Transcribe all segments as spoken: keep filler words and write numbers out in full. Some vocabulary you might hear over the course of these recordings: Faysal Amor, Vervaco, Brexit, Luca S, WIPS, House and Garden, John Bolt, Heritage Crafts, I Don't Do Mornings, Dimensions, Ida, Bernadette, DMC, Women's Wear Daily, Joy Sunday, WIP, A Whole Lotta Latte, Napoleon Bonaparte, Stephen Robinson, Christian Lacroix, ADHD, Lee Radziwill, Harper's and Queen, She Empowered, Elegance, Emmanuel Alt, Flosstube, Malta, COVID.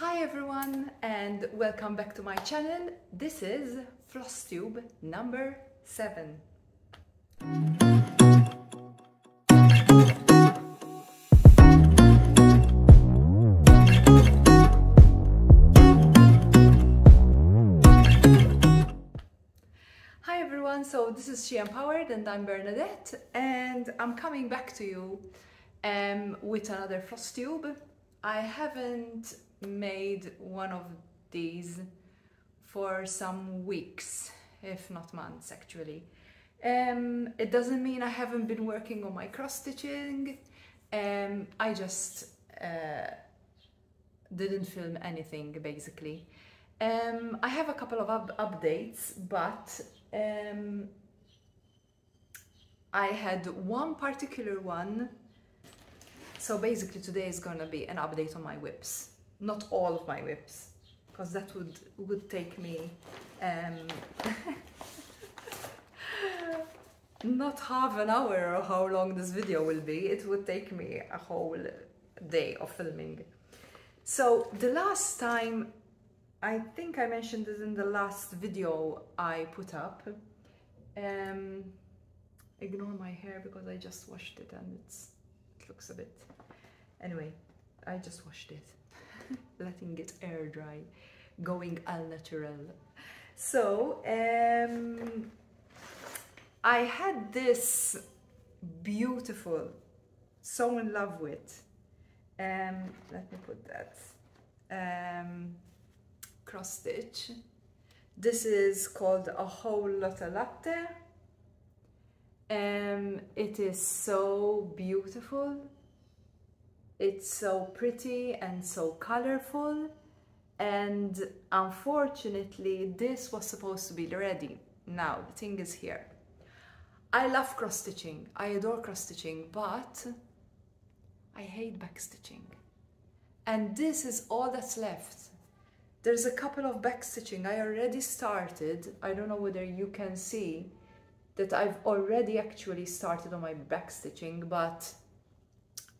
Hi everyone and welcome back to my channel. This is Flosstube number seven. Hi everyone, so this is She Empowered and I'm Bernadette and I'm coming back to you um, with another Flosstube. I haven't made one of these for some weeks, if not months actually. Um, it doesn't mean I haven't been working on my cross stitching. Um, I just uh, didn't film anything basically. Um, I have a couple of up updates, but um, I had one particular one. So basically today is gonna be an update on my W I P S. Not all of my W I P S, because that would would take me um, not half an hour or how long this video will be. It would take me a whole day of filming. So the last time, I think I mentioned this in the last video I put up. Um, ignore my hair because I just washed it and it's, it looks a bit... Anyway, I just washed it. Letting it air dry, going al natural. So um, I had this beautiful, so in love with, um, let me put that, um, cross stitch. This is called A Whole Lotta Latte. Um, it is so beautiful. It's so pretty and so colorful, and unfortunately this was supposed to be ready. Now the thing is here. I love cross stitching, I adore cross stitching, but I hate back stitching. And this is all that's left. There's a couple of back stitching I already started. I don't know whether you can see that I've already actually started on my back stitching, but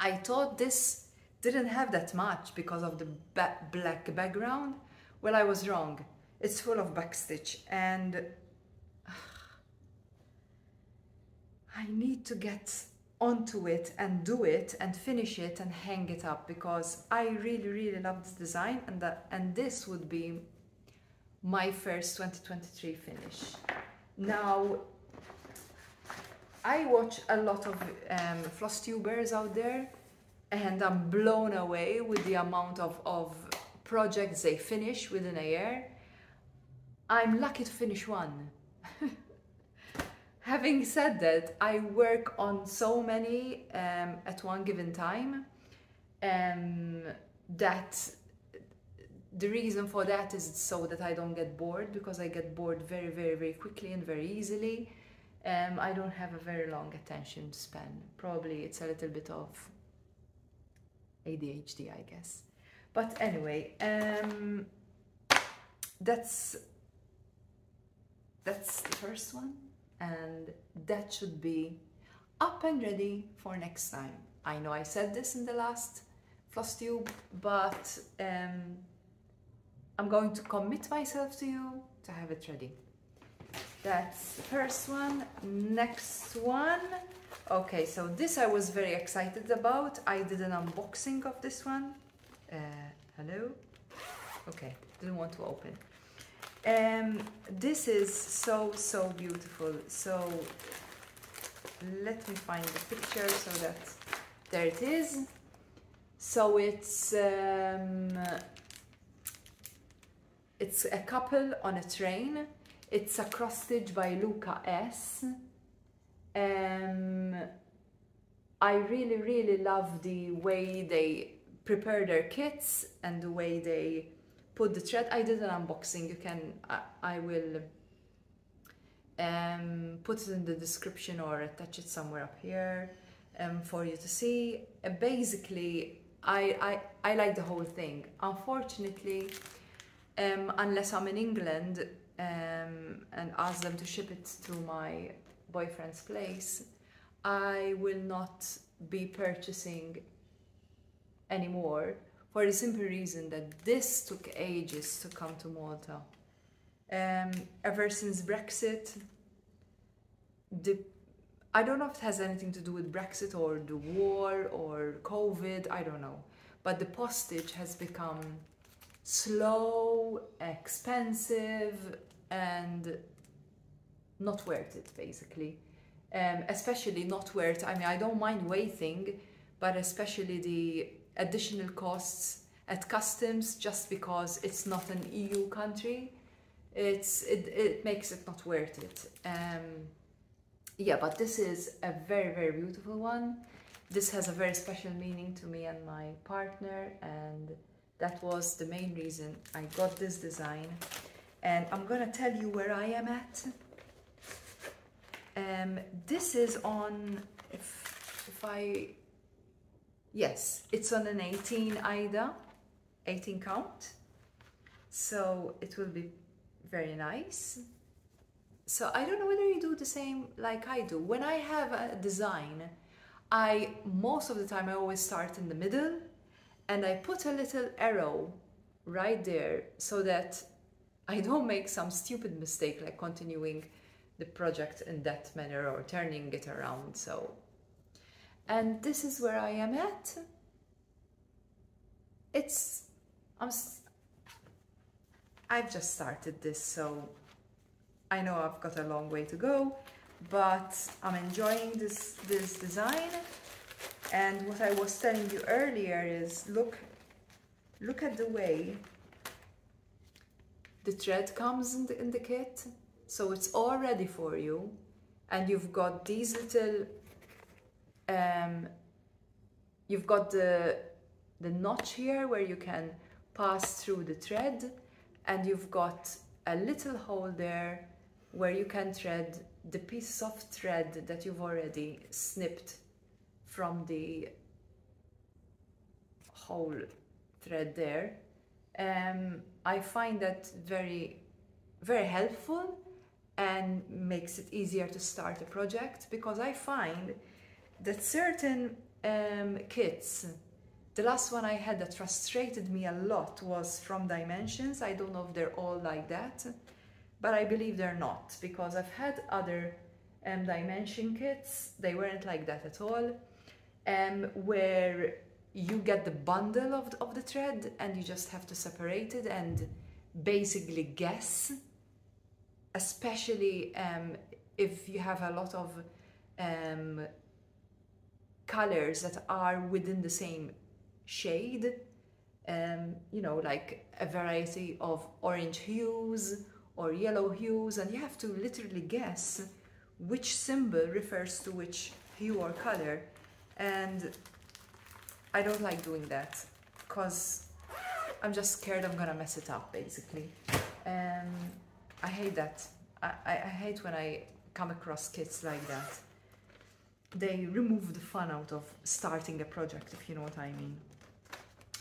I thought this didn't have that much because of the ba black background. Well, I was wrong. It's full of backstitch and uh, I need to get onto it and do it and finish it and hang it up because I really, really love this design, and that, and this would be my first twenty twenty-three finish. Now, I watch a lot of um, Flosstubers out there and I'm blown away with the amount of, of projects they finish within a year. I'm lucky to finish one. Having said that, I work on so many um, at one given time um, that the reason for that is so that I don't get bored, because I get bored very, very, very quickly and very easily. Um, I don't have a very long attention span. Probably it's a little bit of A D H D, I guess. But anyway, um, that's that's the first one, and that should be up and ready for next time. I know I said this in the last Flosstube, but um, I'm going to commit myself to you to have it ready. That's the first one. Next one. Okay, so this I was very excited about. I did an unboxing of this one. Uh, hello? Okay, didn't want to open. Um, this is so, so beautiful. So let me find the picture so that... There it is. So it's... Um, it's a couple on a train. It's a cross stitch by Luca S. Um, I really, really love the way they prepare their kits and the way they put the thread. I did an unboxing. You can, I, I will um, put it in the description or attach it somewhere up here um, for you to see. Uh, basically, I, I, I like the whole thing. Unfortunately, um, unless I'm in England, Um, and ask them to ship it to my boyfriend's place, I will not be purchasing anymore. for the simple reason that this took ages to come to Malta. Um, ever since Brexit, the, I don't know if it has anything to do with Brexit or the war or COVID, I don't know. But the postage has become slow, expensive, and not worth it, basically. Um, especially not worth, I mean, I don't mind waiting, but especially the additional costs at customs, just because it's not an E U country. It's, it, it makes it not worth it. Um, yeah, but this is a very, very beautiful one. This has a very special meaning to me and my partner, and that was the main reason I got this design. And I'm gonna tell you where I am at. Um, this is on, if, if I, yes, it's on an eighteen Ida, eighteen count. So it will be very nice. So I don't know whether you do the same like I do. When I have a design, I, most of the time I always start in the middle and I put a little arrow right there so that I don't make some stupid mistake like continuing the project in that manner or turning it around. So, and this is where I am at. It's, I'm, I've just started this, so I know I've got a long way to go, but I'm enjoying this, this design. And what I was telling you earlier is, look, look at the way the thread comes in the, in the kit. So it's all ready for you, and you've got these little, um, you've got the, the notch here where you can pass through the thread, and you've got a little hole there where you can thread the piece of thread that you've already snipped from the whole thread there. Um, I find that very, very helpful, and makes it easier to start a project, because I find that certain um, kits, the last one I had that frustrated me a lot was from Dimensions. I don't know if they're all like that, but I believe they're not, because I've had other um, Dimension kits, they weren't like that at all, um, where you get the bundle of the, of the thread and you just have to separate it and basically guess. Especially um, if you have a lot of um, colors that are within the same shade, um, you know, like a variety of orange hues or yellow hues, and you have to literally guess which symbol refers to which hue or color. And I don't like doing that, because I'm just scared I'm gonna mess it up, basically. Um, I hate that. I, I, I hate when I come across kits like that. They remove the fun out of starting a project, if you know what I mean.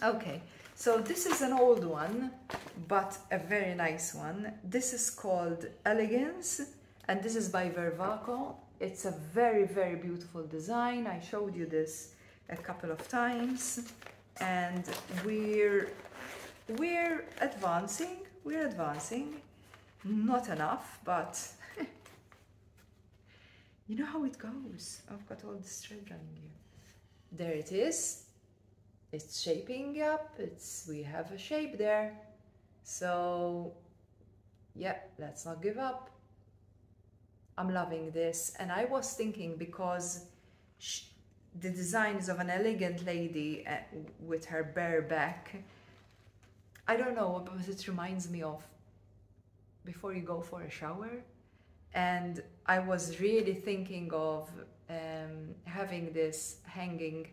Okay, so this is an old one, but a very nice one. This is called Elegance, and this is by Vervaco. It's a very, very beautiful design. I showed you this a couple of times, and we're, we're advancing, we're advancing. Not enough, but you know how it goes. I've got all this thread running here. There it is. It's shaping up. It's, we have a shape there. So yeah, let's not give up. I'm loving this. And I was thinking, because sh the design is of an elegant lady at, with her bare back. I don't know, but it reminds me of before you go for a shower. And I was really thinking of um, having this hanging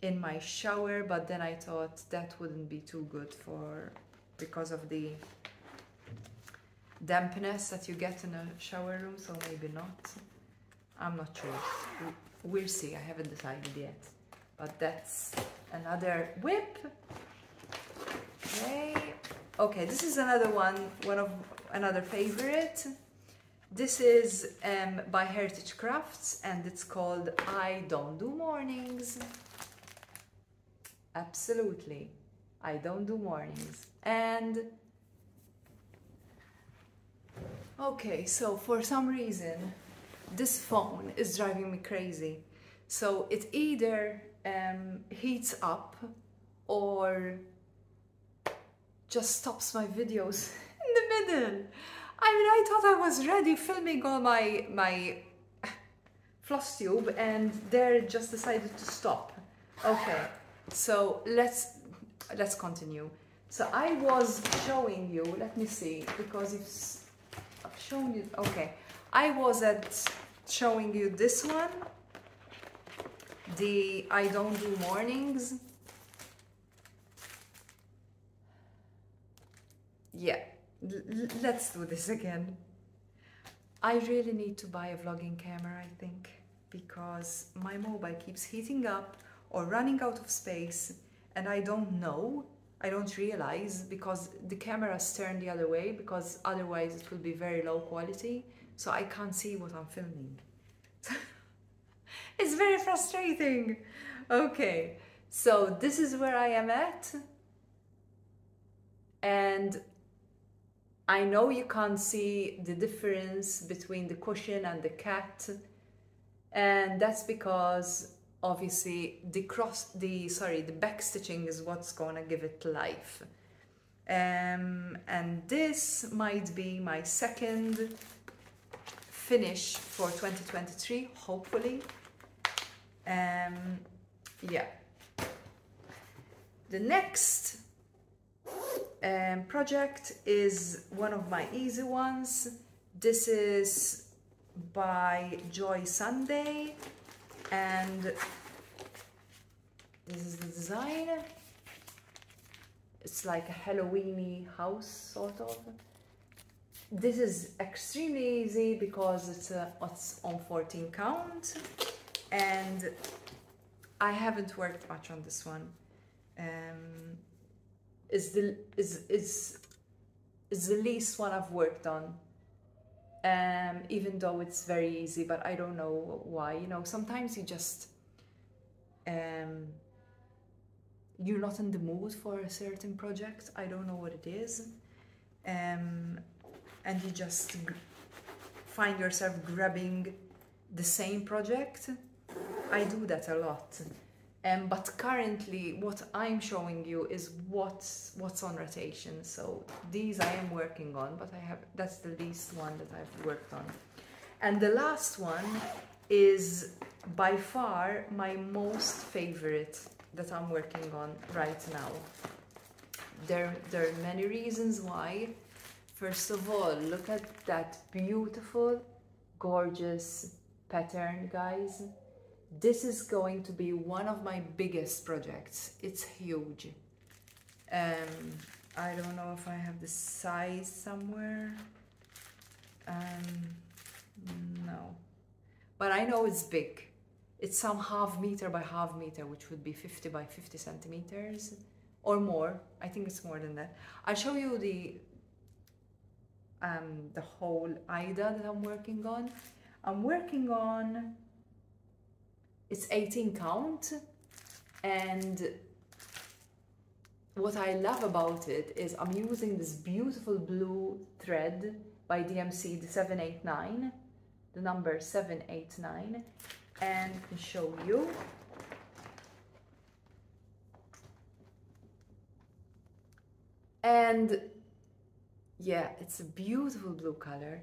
in my shower, but then I thought that wouldn't be too good for, because of the dampness that you get in a shower room, so maybe not. I'm not sure. We'll see, I haven't decided yet. But that's another whip. Okay. Okay, this is another one, one of another favorite. This is um, by Heritage Crafts, and it's called I Don't Do Mornings. Absolutely. I Don't Do Mornings. And okay, so for some reason this phone is driving me crazy. So it either um, heats up or just stops my videos in the middle. I mean, I thought I was ready filming all my my Flosstube, and there it just decided to stop. Okay, so let's let's continue. So I was showing you. Let me see, because it's, I've shown you. Okay, I was at showing you this one, the I Don't Do Mornings. Yeah, L- let's do this again. I really need to buy a vlogging camera, I think, because my mobile keeps heating up or running out of space, and I don't know, I don't realize, because the camera's turned the other way, because otherwise it would be very low quality, so I can't see what I'm filming. It's very frustrating. Okay, so this is where I am at, and I know you can't see the difference between the cushion and the cat, and that's because obviously the cross, the sorry, the back stitching is what's gonna give it life. Um, and this might be my second finish for twenty twenty-three, hopefully. Um, yeah. The next Um, project is one of my easy ones. This is by Joy Sunday, and this is the design. It's like a Halloween-y house, sort of. This is extremely easy because it's, a, it's on fourteen count, and I haven't worked much on this one. Um, is the is is is the least one I've worked on, um even though it's very easy, but I don't know why. You know, sometimes you just um you're not in the mood for a certain project. I don't know what it is, um and you just find yourself grabbing the same project. I do that a lot. Um, but currently what I'm showing you is what's, what's on rotation. So these I am working on, but I have, that's the least one that I've worked on. And the last one is by far my most favorite that I'm working on right now. There, there are many reasons why. First of all, look at that beautiful, gorgeous pattern, guys. This is going to be one of my biggest projects. It's huge. Um, I don't know if I have the size somewhere. Um, no. But I know it's big. It's some half meter by half meter, which would be fifty by fifty centimeters or more. I think it's more than that. I'll show you the, um, the whole Ida that I'm working on. I'm working on... It's eighteen count, and what I love about it is I'm using this beautiful blue thread by D M C seven eighty-nine, the number seven eighty-nine, and I can show you. And yeah, it's a beautiful blue color,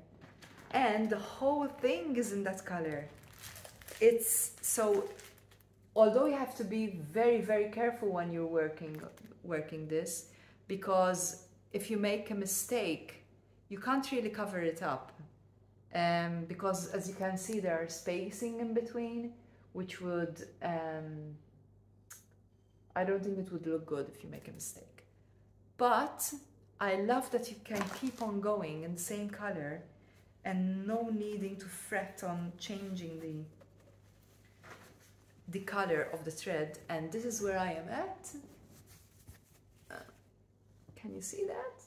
and the whole thing is in that color. It's so, although you have to be very, very careful when you're working, working this, because if you make a mistake, you can't really cover it up. Um, because as you can see, there are spacing in between, which would, um, I don't think it would look good if you make a mistake. But I love that you can keep on going in the same color and no needing to fret on changing the the color of the thread. And this is where I am at. Uh, can you see that?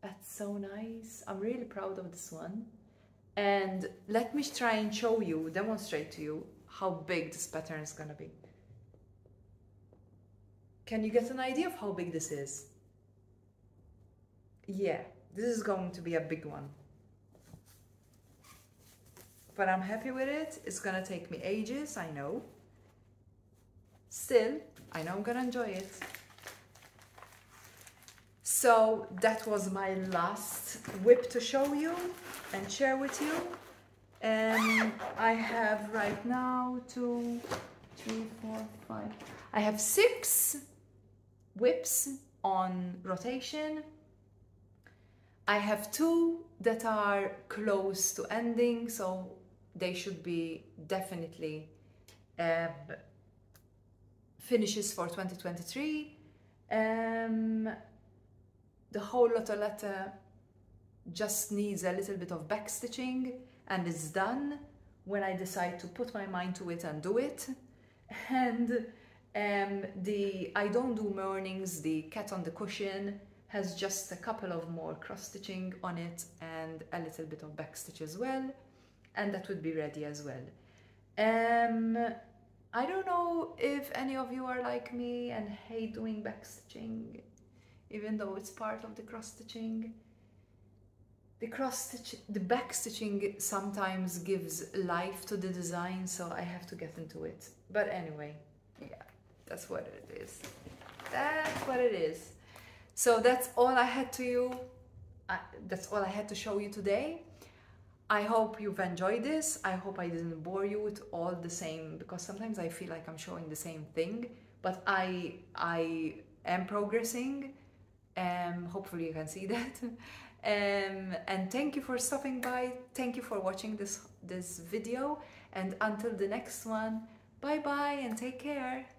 That's so nice. I'm really proud of this one. And let me try and show you, demonstrate to you how big this pattern is gonna be. Can you get an idea of how big this is? Yeah, this is going to be a big one. But I'm happy with it. It's gonna take me ages, I know. Still, I know I'm gonna enjoy it. So that was my last whip to show you and share with you. And I have right now two, three, four, five. I have six whips on rotation. I have two that are close to ending, so they should be definitely uh, finishes for twenty twenty-three. Um, The Whole Lotta Latte just needs a little bit of backstitching and it's done when I decide to put my mind to it and do it. And um, the I Don't Do Mornings, the cat on the cushion, has just a couple of more cross-stitching on it and a little bit of backstitch as well. And that would be ready as well. Um, I don't know if any of you are like me and hate doing backstitching, even though it's part of the cross-stitching. The cross-stitch, the back-stitching sometimes gives life to the design, so I have to get into it. But anyway, yeah, that's what it is. That's what it is. So that's all I had to you, I, that's all I had to show you today. I hope you've enjoyed this. I hope I didn't bore you with all the same, because sometimes I feel like I'm showing the same thing, but I, I am progressing. Um, hopefully you can see that. Um, and thank you for stopping by. Thank you for watching this, this video. And until the next one, bye bye and take care.